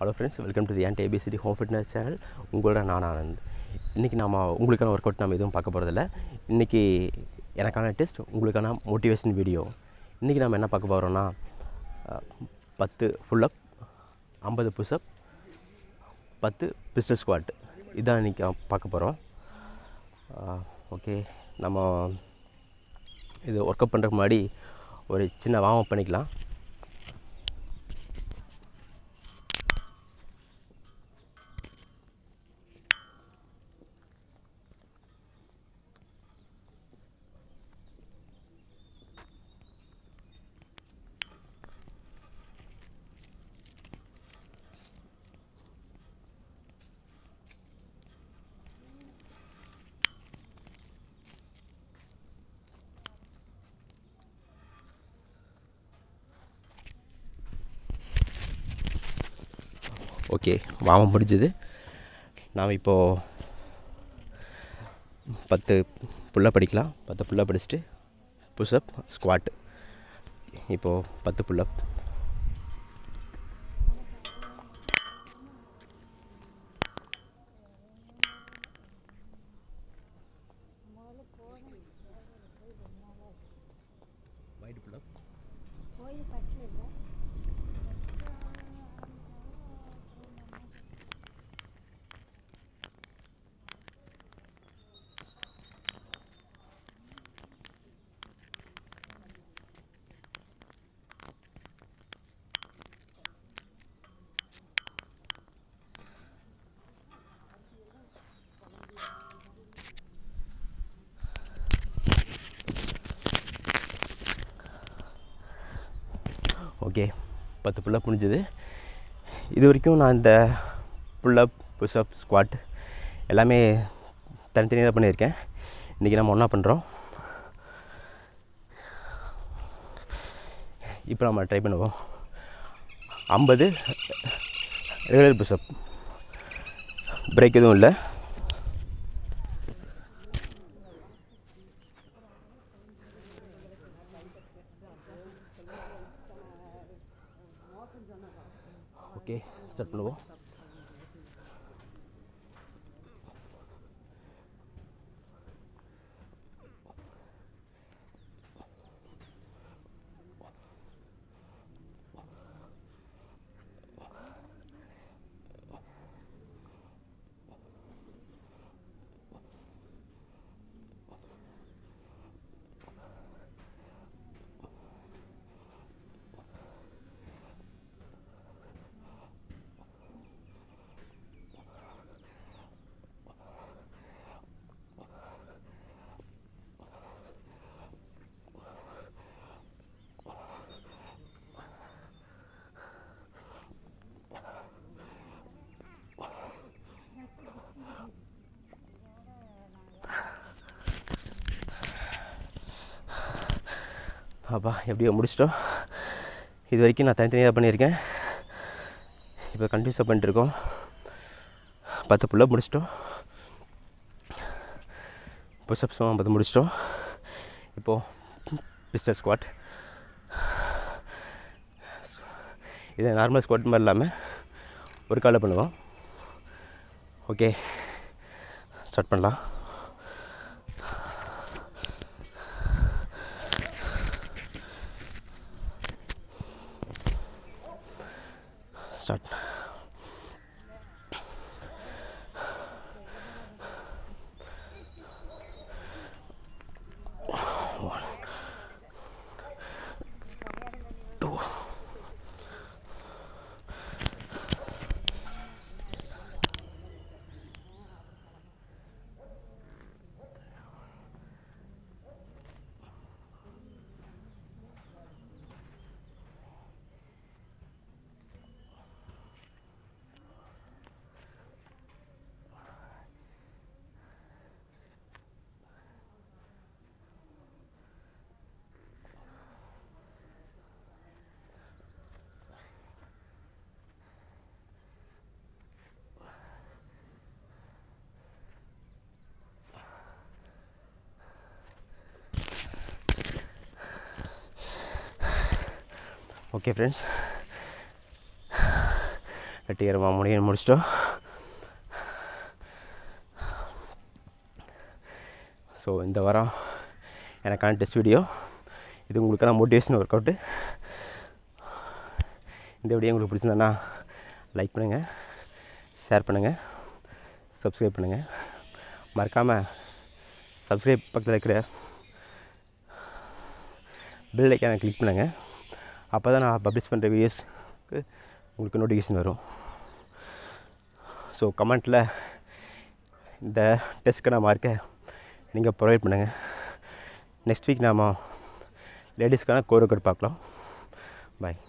Hello friends, welcome to the and ABCD home fitness channel. உங்களோட நான் ஆனந்த். இன்றைக்கி நாம் உங்களுக்கான ஒர்க் அவுட் நம்ம எதுவும் பார்க்க போகிறதில்ல. இன்றைக்கி எனக்கான டெஸ்ட், உங்களுக்கான மோட்டிவேஷன் வீடியோ. இன்றைக்கி நம்ம என்ன பார்க்க போகிறோன்னா, 10 ஃபுல்லப், 50 புஷ்அப், 10 பிஸ்டல் ஸ்குவாட். இதான் இன்றைக்கி பார்க்க போகிறோம். ஓகே, நம்ம இது ஒர்க் அவுட் பண்ணுறதுக்கு முன்னாடி ஒரு சின்ன வார்ம் அப் பண்ணிக்கலாம். ஓகே, வார்ம் முடிஞ்சது. நாம் இப்போது 10 புல்லப் படிக்கலாம். 10 புல்லப் படிச்சுட்டு புஷ்அப், ஸ்குவாட். இப்போது 10 புல்லப். ஓகே, 10 புல்லப் முடிஞ்சது. இது வரைக்கும் நான் இந்த புல்லப், புஷ்அப், ஸ்குவாட் எல்லாமே தனித்தனியாக தான் பண்ணியிருக்கேன். இன்றைக்கி நம்ம ஒன்றா பண்ணுறோம். இப்போ நம்ம ட்ரை பண்ணுவோம். 50 ரெகுலர் புஷ்அப், பிரேக் எதுவும் இல்லை. அப்பா, எப்படியோ முடிச்சிட்டோம். இது வரைக்கும் நான் தனித்தனியாக பண்ணியிருக்கேன். இப்போ கண்டினியூஸாக பண்ணிட்டுருக்கோம். 10 புல்லப் முடிச்சிட்டோம், புஷ்அப்ஸும் 50 முடிச்சிட்டோம். இப்போது பிஸ்டல் ஸ்குவாட். இதை நார்மல் ஸ்குவாட் மாதிரி இல்லாமல் ஒரு காலில் பண்ணுவோம். ஓகே, ஸ்டார்ட் பண்ணலாம். Start. ஓகே ஃப்ரெண்ட்ஸ், வெட்டிகரமாக முடிச்சிட்டோம். ஸோ இந்த வாரம் எனக்கான டெஸ்ட் வீடியோ இது. உங்களுக்கான மோட்டிவேஷன் ஒர்க் அவுட்டு இந்த வீடியோ உங்களுக்கு பிடிச்சிருந்தேன்னா லைக் பண்ணுங்கள், ஷேர் பண்ணுங்கள், சப்ஸ்கிரைப் பண்ணுங்கள். மறக்காமல் சப்ஸ்கிரைப் பக்கத்தில் இருக்கிற பெல் ஐக்கானை கிளிக் பண்ணுங்கள். அப்போ தான் நான் பப்ளிஷ் பண்ணுற வீடியோஸ்க்கு உங்களுக்கு நோட்டிஃபிகேஷன் வரும். ஸோ கமெண்ட்டில் இந்த டெஸ்ட்டுக்கு நான் மார்க்கை நீங்கள் ப்ரொவைட் பண்ணுங்கள். நெக்ஸ்ட் வீக் நாம் லேடிஸ்க்கான கோர் ஒர்க் அவுட் பார்க்கலாம். பாய்.